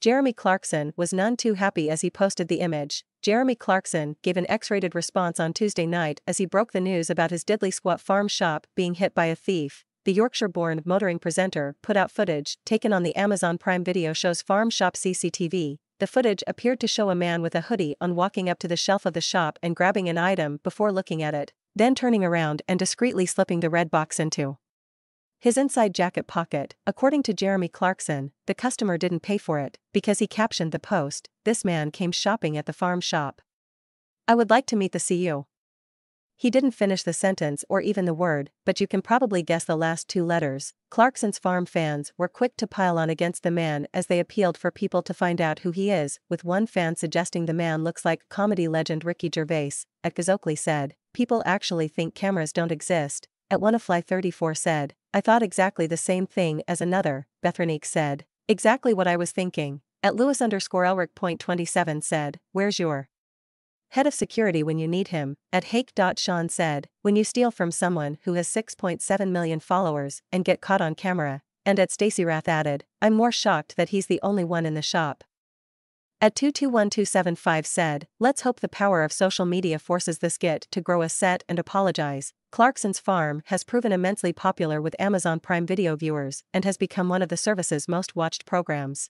Jeremy Clarkson was none too happy as he posted the image. Jeremy Clarkson gave an X-rated response on Tuesday night as he broke the news about his Diddly Squat farm shop being hit by a thief. The Yorkshire-born motoring presenter put out footage taken on the Amazon Prime Video show's farm shop CCTV. The footage appeared to show a man with a hoodie on walking up to the shelf of the shop and grabbing an item before looking at it, then turning around and discreetly slipping the red box into his inside jacket pocket. According to Jeremy Clarkson, the customer didn't pay for it, because he captioned the post, "This man came shopping at the farm shop. I would like to meet the CEO." He didn't finish the sentence or even the word, but you can probably guess the last two letters. Clarkson's Farm fans were quick to pile on against the man as they appealed for people to find out who he is, with one fan suggesting the man looks like comedy legend Ricky Gervais. At Oakley said, "People actually think cameras don't exist." At Wanafly34 said, "I thought exactly the same thing as another." Bethrenik said, "Exactly what I was thinking." At Lewis_Elric.27 said, "Where's your head of security when you need him?" At Hake.Sean said, "When you steal from someone who has 6.7 million followers and get caught on camera." And at Stacy Rath added, "I'm more shocked that he's the only one in the shop." At 221275 said, "Let's hope the power of social media forces this git to grow a set and apologize." Clarkson's Farm has proven immensely popular with Amazon Prime Video viewers and has become one of the service's most watched programs.